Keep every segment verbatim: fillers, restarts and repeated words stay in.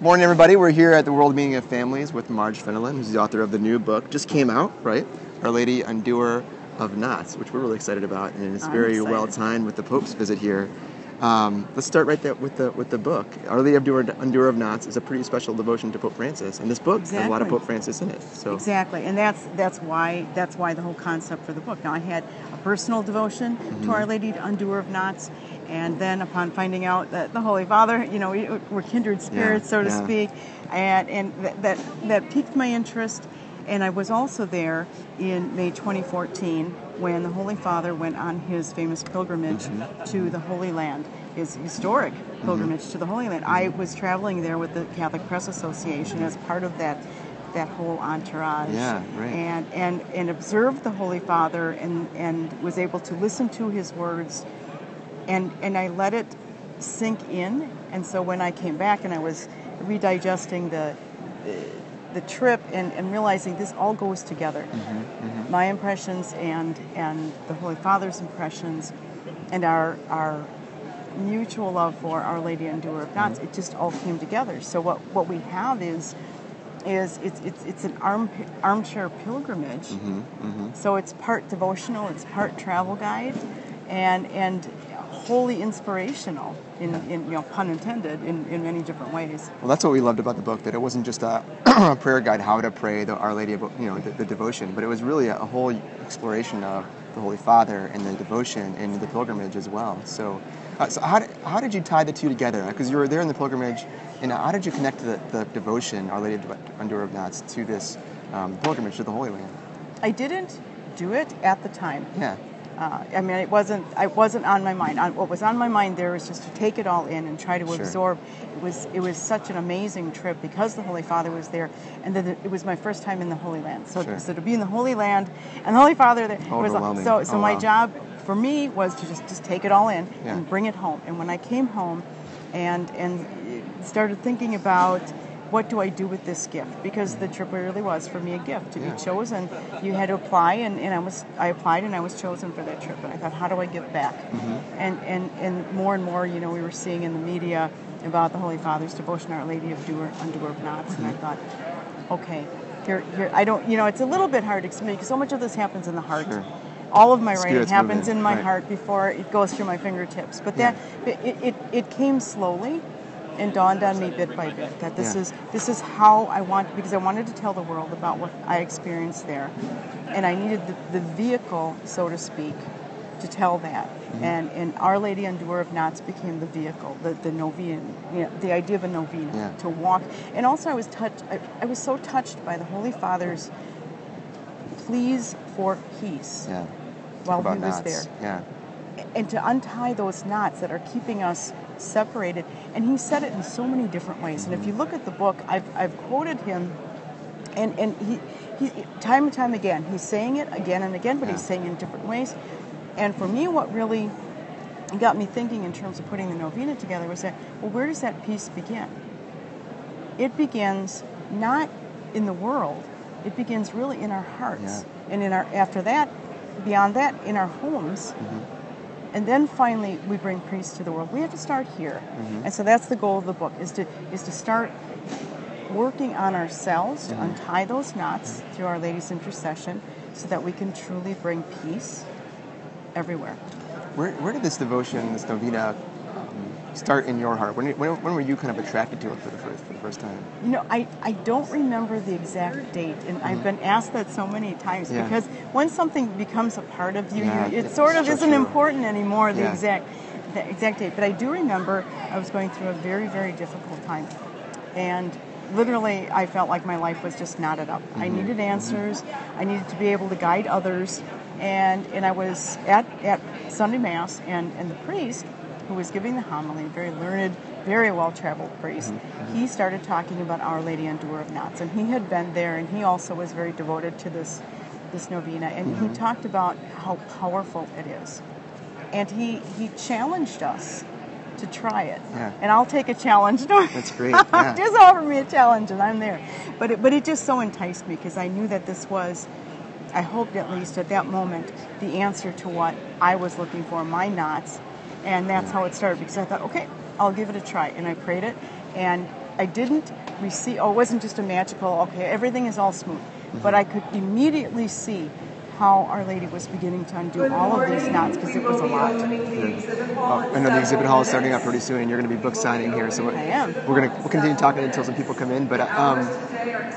Morning, everybody. We're here at the World Meeting of Families with Marge Fenelon, who's the author of the new book, just came out, right? Our Lady Undoer of Knots, which we're really excited about, and it's I'm very excited. well timed with the Pope's visit here. Um, let's start right there with the with the book. Our Lady Undoer of Knots is a pretty special devotion to Pope Francis, and this book exactly. has a lot of Pope Francis in it. So exactly, and that's that's why that's why the whole concept for the book. Now, I had a personal devotion mm-hmm. to Our Lady Undoer of Knots, and then upon finding out that the Holy Father, you know, we're kindred spirits, yeah, so to yeah. speak, and and that, that that piqued my interest. And I was also there in May twenty fourteen when the Holy Father went on his famous pilgrimage mm-hmm. to the Holy Land, his historic pilgrimage mm-hmm. to the Holy Land. I was traveling there with the Catholic Press Association as part of that that whole entourage, yeah, right. and, and and observed the Holy Father and, and was able to listen to his words, and and I let it sink in. And so when I came back and I was redigesting the... the the trip and, and realizing this all goes together. Mm-hmm, mm-hmm. My impressions and and the Holy Father's impressions and our our mutual love for Our Lady Undoer of Knots, mm-hmm. it just all came together. So what, what we have is is it's it's it's an arm, armchair pilgrimage. Mm-hmm, mm-hmm. So it's part devotional, it's part travel guide, and and wholly inspirational, in, in you know, pun intended, in, in many different ways. Well, that's what we loved about the book, that it wasn't just a, a prayer guide, how to pray, the Our Lady, you know, the, the devotion, but it was really a whole exploration of the Holy Father and the devotion and the pilgrimage as well. So, uh, so how, how did you tie the two together? Because you were there in the pilgrimage, and how did you connect the, the devotion, Our Lady Undoer of Knots, to this um, pilgrimage to the Holy Land? I didn't do it at the time. Yeah. Uh, I mean, it wasn't. I wasn't on my mind. On, what was on my mind there was just to take it all in and try to sure. absorb. It was. It was such an amazing trip because the Holy Father was there, and then it was my first time in the Holy Land. So, sure. so to be in the Holy Land and the Holy Father there was like, so. So oh, my wow. job for me was to just, just take it all in yeah. and bring it home. And when I came home, and and started thinking about, what do I do with this gift? Because the trip really was for me a gift to yeah. be chosen. You had to apply, and, and I was I applied, and I was chosen for that trip. And I thought, how do I give back? Mm-hmm. And and and more and more, you know, we were seeing in the media about the Holy Father's devotion, Our Lady of Doer, Undoer of Knots, mm-hmm. and I thought, okay, here, here, I don't, you know, it's a little bit hard to explain because so much of this happens in the heart. Sure. All of my Spirit's writing happens moving. in my right. heart before it goes through my fingertips. But that yeah. it, it it came slowly. And dawned on me bit by bit that this yeah. is this is how I want, because I wanted to tell the world about what I experienced there, and I needed the, the vehicle, so to speak, to tell that. Mm-hmm. And and Our Lady Undoer of Knots became the vehicle, the the novena, you know, the idea of a novena yeah. to walk. And also, I was touched. I, I was so touched by the Holy Father's pleas for peace yeah. while he was knots. there. Yeah. And to untie those knots that are keeping us separated. And he said it in so many different ways. And if you look at the book, I've, I've quoted him, and, and he, he time and time again, he's saying it again and again, but yeah. he's saying it in different ways. And for me, what really got me thinking in terms of putting the novena together was that, well, where does that peace begin? It begins not in the world. It begins really in our hearts. Yeah. And in our after that, beyond that, in our homes. Mm-hmm. And then finally, we bring peace to the world. We have to start here, mm-hmm. and so that's the goal of the book: is to is to start working on ourselves mm-hmm. to untie those knots mm-hmm. through Our Lady's intercession, so that we can truly bring peace everywhere. Where where did this devotion, this novena, um, start in your heart? When when when were you kind of attracted to it for the first for the first time? You know, I I don't remember the exact date, and mm-hmm. I've been asked that so many times yeah. because once something becomes a part of you, yeah, you it sort of isn't important anymore, the yeah. exact the exact date. But I do remember I was going through a very, very difficult time. And literally I felt like my life was just knotted up. Mm-hmm. I needed answers. Mm-hmm. I needed to be able to guide others. And and I was at, at Sunday Mass, and, and the priest who was giving the homily, a very learned, very well-traveled priest, mm-hmm. he started talking about Our Lady Undoer of Knots. And he had been there, and he also was very devoted to this this novena, and mm-hmm. he talked about how powerful it is, and he he challenged us to try it. Yeah. And I'll take a challenge. That's great. Yeah. Just offer me a challenge, and I'm there. But it, but it just so enticed me because I knew that this was, I hoped at least at that moment, the answer to what I was looking for, my knots, and that's yeah. how it started. Because I thought, okay, I'll give it a try, and I prayed it, and I didn't receive, oh, it wasn't just a magical, okay, everything is all smooth. Mm-hmm. But I could immediately see how Our Lady was beginning to undo all of these knots, because it was a lot. Yeah. Oh, I know the exhibit hall is starting up pretty soon, and you're going to be book signing here. So I am. We're going to we'll continue talking until some people come in. But um,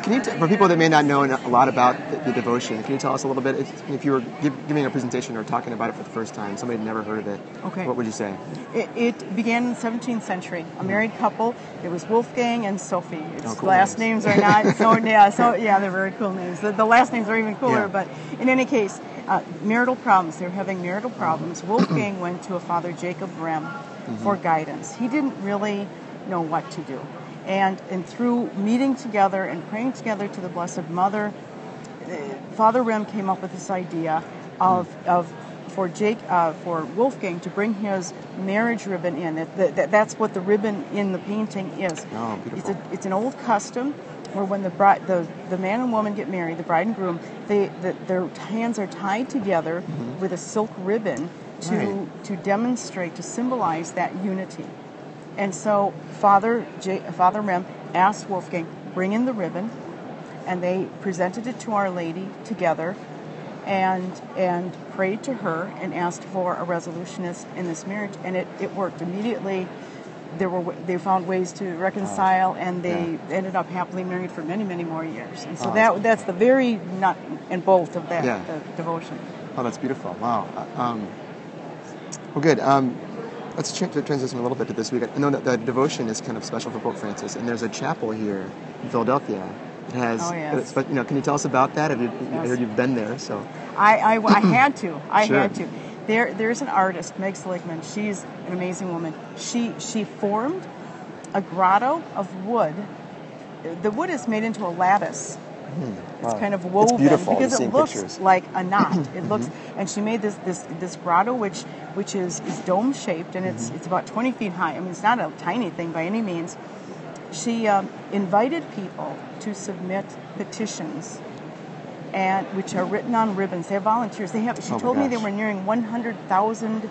can you, t for people that may not know a lot about the, the devotion, can you tell us a little bit, if, if you were give, giving a presentation or talking about it for the first time, somebody had never heard of it, okay, what would you say? It, it began in the seventeenth century. A married couple. It was Wolfgang and Sophie. Its oh, cool last names. names are not so, yeah, so, yeah, they're very cool names. The, the last names are even cooler, yeah. But in any case, uh, marital problems. They were having marital problems. Wolfgang went to a Father Jacob Rem mm-hmm. for guidance. He didn't really know what to do. And, and through meeting together and praying together to the Blessed Mother, uh, Father Rem came up with this idea of, mm-hmm. of for, Jake, uh, for Wolfgang to bring his marriage ribbon in. That, that, that's what the ribbon in the painting is. Oh, beautiful. It's, a, it's an old custom, where when the bride, the, the man and woman get married, the bride and groom, they the, their hands are tied together mm-hmm. with a silk ribbon to right. to demonstrate, to symbolize that unity. And so Father J, Father Rem asked Wolfgang, bring in the ribbon, and they presented it to Our Lady together, and and prayed to her and asked for a resolution in this marriage, and it, it worked immediately. There were they found ways to reconcile, and they yeah. ended up happily married for many, many more years. And so oh, that that's the very nut and bolt of that yeah. the devotion. Oh, that's beautiful! Wow. Uh, um, well, good. Um, let's tra transition a little bit to this week. I know that the devotion is kind of special for Pope Francis, and there's a chapel here in Philadelphia. It has, oh, yes. But you know, can you tell us about that? Have you, yes. I heard you've been there, so I I, I had to. I sure. had to. There, there's an artist, Meg Seligman. She's an amazing woman. She she formed a grotto of wood. The wood is made into a lattice. Mm, wow. It's kind of woven it's beautiful. because it looks pictures. like a knot. It mm-hmm. looks, and she made this this this grotto which which is, is dome shaped, and it's mm-hmm. it's about twenty feet high. I mean, it's not a tiny thing by any means. She um, invited people to submit petitions, and which are written on ribbons. They have volunteers. They have. She oh told me they were nearing one hundred thousand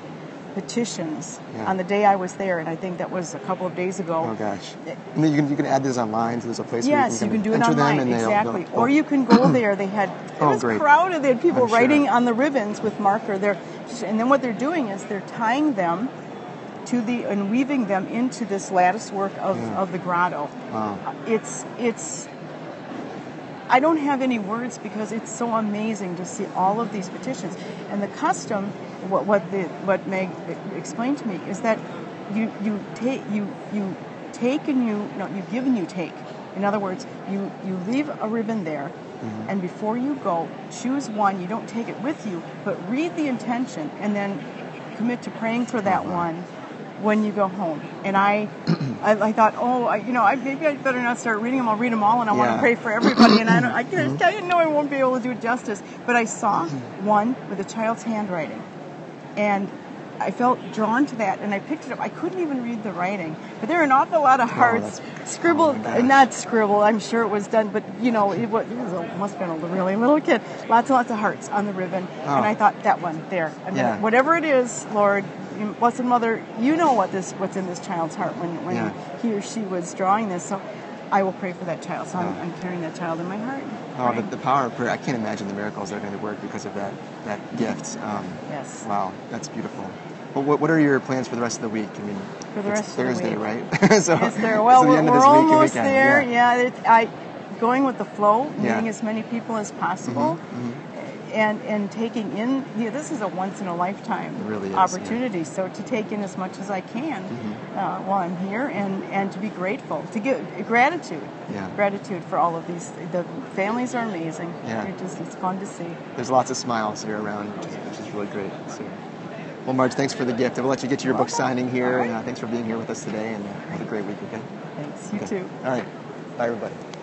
petitions yeah. on the day I was there, and I think that was a couple of days ago. Oh gosh! And then you can you can add this online. So there's a place. Yes, where you can, you can do it online. Exactly. They'll, they'll, or you can go there. They had. It oh, was great. crowded. They had people I'm writing sure. on the ribbons with marker. They're, and then what they're doing is they're tying them to the and weaving them into this lattice work of yeah. of the grotto. Wow. It's it's. I don't have any words, because it's so amazing to see all of these petitions. And the custom, what what the what Meg explained to me, is that you you take you you take and you no you give and you take. In other words, you you leave a ribbon there, mm-hmm. and before you go, choose one. You don't take it with you, but read the intention and then commit to praying for that one when you go home. And I, I, I thought, oh, I, you know, I, maybe I better not start reading them. I'll read them all, and I yeah. want to pray for everybody. And I, don't, I can't tell you, no, I won't be able to do it justice. But I saw one with a child's handwriting, and I felt drawn to that, and I picked it up. I couldn't even read the writing, but there are an awful lot of hearts oh, scribbled, oh not scribbled. I'm sure it was done, but you know, it was, it was a, must have been a really little kid. Lots and lots of hearts on the ribbon, oh. and I thought, that one there. I mean, yeah. whatever it is, Lord. Blessed Mother, you know what this what's in this child's heart when, when yeah. he or she was drawing this. So I will pray for that child. So yeah. I'm, I'm carrying that child in my heart. Oh, the, the power of prayer. I can't imagine the miracles that are going to work because of that, that gift. Um, yes. Wow, that's beautiful. Well, what, what are your plans for the rest of the week? I mean, for the rest it's Thursday, of the week. right? so, yes, there. Well, so we're, the we're almost there. Yeah, yeah it, I, going with the flow, meeting yeah. as many people as possible. Mm-hmm, mm-hmm. And, and taking in, you know, this is a once-in-a-lifetime really opportunity, yeah. so to take in as much as I can mm-hmm. uh, while I'm here, and, and to be grateful, to give gratitude, yeah. gratitude for all of these. The families are amazing. Yeah. They're just, it's fun to see. There's lots of smiles here around, which is, which is really great. So. Well, Marge, thanks for the gift. I will let you get to your book signing here, right. and uh, thanks for being here with us today, and uh, have a great week, okay? Thanks. You okay. too. All right. Bye, everybody.